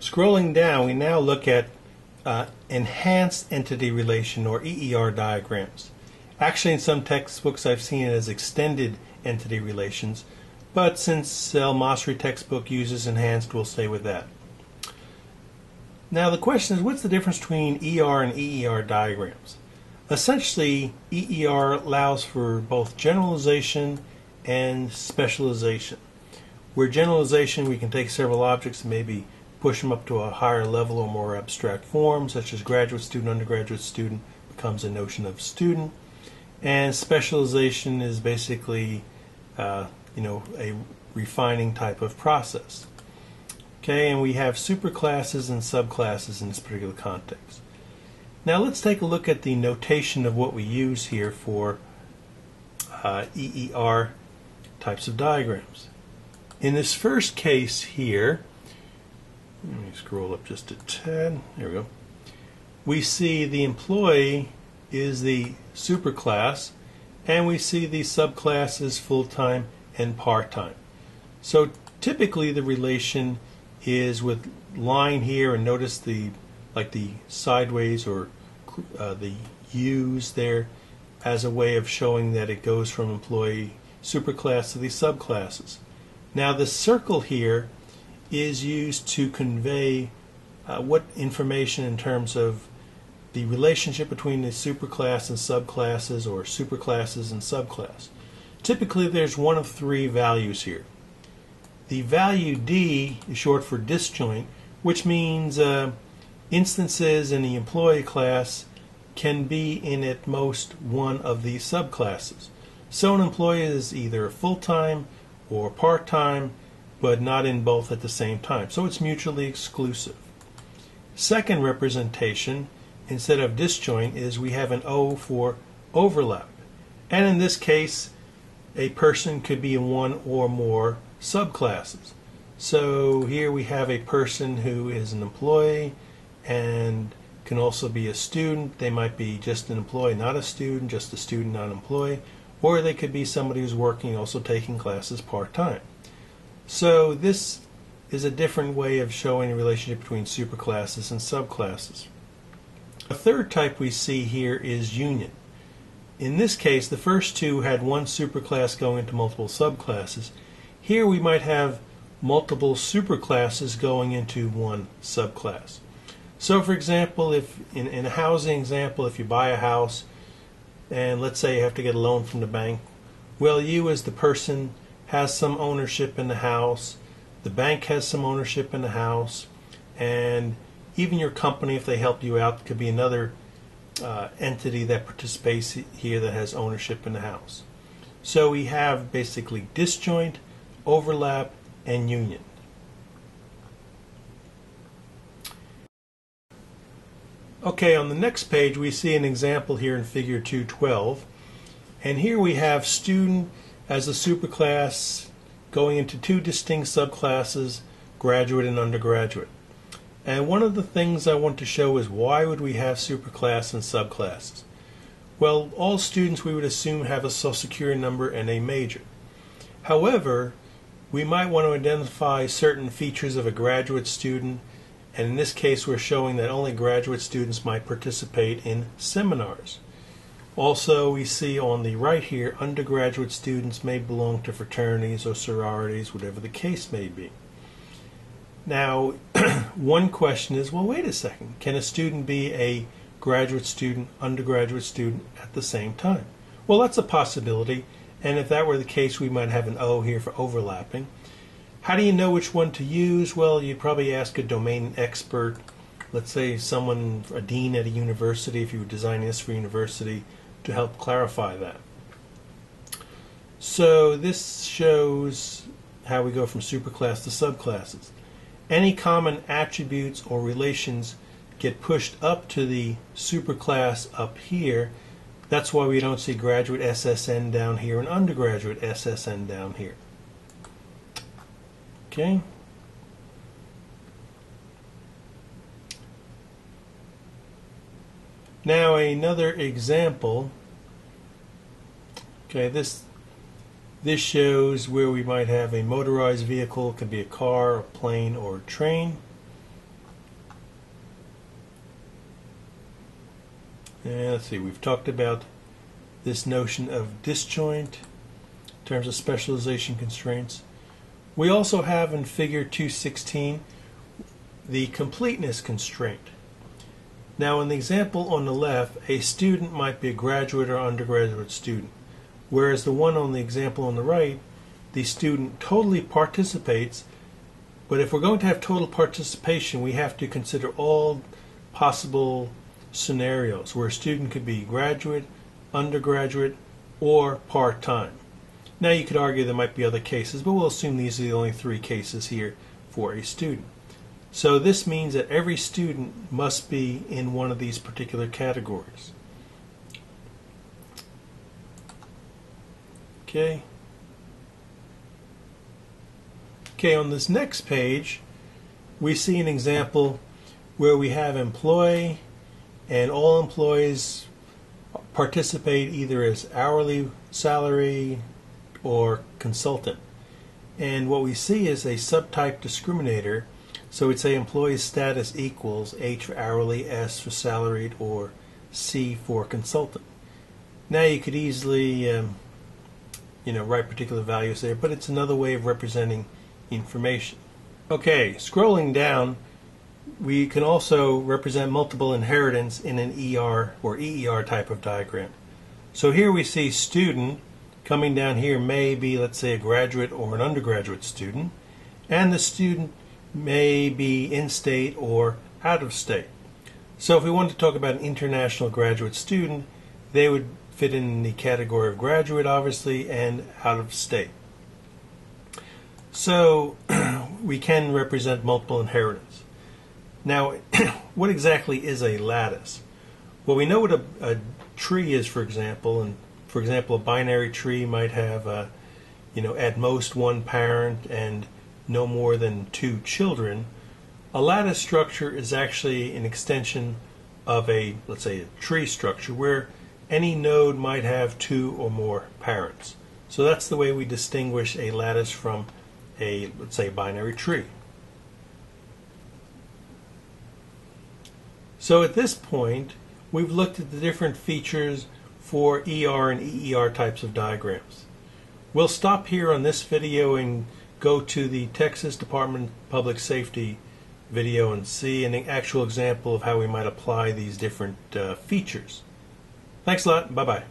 Scrolling down, we now look at enhanced entity relation, or EER diagrams. Actually, in some textbooks I've seen it as extended entity relations, but since El Masri textbook uses enhanced, we'll stay with that. Now the question is, what's the difference between ER and EER diagrams? Essentially, EER allows for both generalization and specialization. Where generalization, we can take several objects and maybe push them up to a higher level or more abstract form, such as graduate student, undergraduate student, becomes a notion of student. And specialization is basically, a refining type of process. Okay, and we have superclasses and subclasses in this particular context. Now let's take a look at the notation of what we use here for EER types of diagrams. In this first case here, let me scroll up just a tad, there we go, we see the employee is the superclass, and we see the subclass is full-time and part-time. So typically the relation is with line here, and notice the sideways or the U's there as a way of showing that it goes from employee superclass to the subclasses. Now the circle here is used to convey what information in terms of the relationship between the superclass and subclasses, or superclasses and subclass. Typically there's one of three values here. The value D is short for disjoint, which means instances in the employee class can be in at most one of the subclasses. So an employee is either full-time or part-time, but not in both at the same time. So it's mutually exclusive. Second representation, instead of disjoint, is we have an O for overlap. And in this case, a person could be in one or more subclasses. So here we have a person who is an employee and can also be a student. They might be just an employee, not a student, just a student, not an employee, or they could be somebody who's working, also taking classes part-time. So this is a different way of showing the relationship between superclasses and subclasses. A third type we see here is union. In this case, the first two had one superclass going into multiple subclasses. Here we might have multiple superclasses going into one subclass. So for example, if in a housing example, if you buy a house and let's say you have to get a loan from the bank, well, you as the person has some ownership in the house, the bank has some ownership in the house, and even your company, if they help you out, could be another entity that participates here that has ownership in the house. So we have basically disjoint, overlap, and union. Okay, on the next page we see an example here in figure 2.12, and here we have student as a superclass going into two distinct subclasses, graduate and undergraduate. And one of the things I want to show is, why would we have superclass and subclasses? Well, all students we would assume have a social security number and a major. However, we might want to identify certain features of a graduate student, and in this case we're showing that only graduate students might participate in seminars. Also, we see on the right here, undergraduate students may belong to fraternities or sororities, whatever the case may be. Now, one question is, well, wait a second, can a student be a graduate student, undergraduate student at the same time? Well, that's a possibility. And if that were the case, we might have an O here for overlapping. How do you know which one to use? Well, you'd probably ask a domain expert, let's say someone, a dean at a university, if you were designing this for university, to help clarify that. So this shows how we go from superclass to subclasses. Any common attributes or relations get pushed up to the superclass up here. That's why we don't see graduate SSN down here and undergraduate SSN down here. Okay. Now another example. Okay, this shows where we might have a motorized vehicle. It could be a car, a plane, or a train. Let's see, we've talked about this notion of disjoint in terms of specialization constraints. We also have in Figure 216 the completeness constraint. Now in the example on the left, a student might be a graduate or undergraduate student, whereas the one on the example on the right, the student totally participates. But if we're going to have total participation, we have to consider all possible scenarios where a student could be graduate, undergraduate, or part-time. Now you could argue there might be other cases, but we'll assume these are the only three cases here for a student. So this means that every student must be in one of these particular categories. Okay, on this next page we see an example where we have employee, and all employees participate either as hourly salary or consultant. And what we see is a subtype discriminator. So we'd say employee status equals H for hourly, S for salaried, or C for consultant. Now you could easily write particular values there, but it's another way of representing information. Okay, scrolling down, we can also represent multiple inheritance in an ER or EER type of diagram. So here we see student coming down here may be, let's say, a graduate or an undergraduate student, and the student may be in state or out of state. So if we wanted to talk about an international graduate student, they would fit in the category of graduate, obviously, and out of state. So we can represent multiple inheritance. Now, what exactly is a lattice? Well, we know what a tree is, for example, and for example, a binary tree might have, at most one parent and no more than two children. A lattice structure is actually an extension of a, let's say, a tree structure where any node might have two or more parents. So that's the way we distinguish a lattice from a, let's say, binary tree. So at this point, we've looked at the different features for ER and EER types of diagrams. We'll stop here on this video and go to the Texas Department of Public Safety video and see an actual example of how we might apply these different features. Thanks a lot. Bye-bye.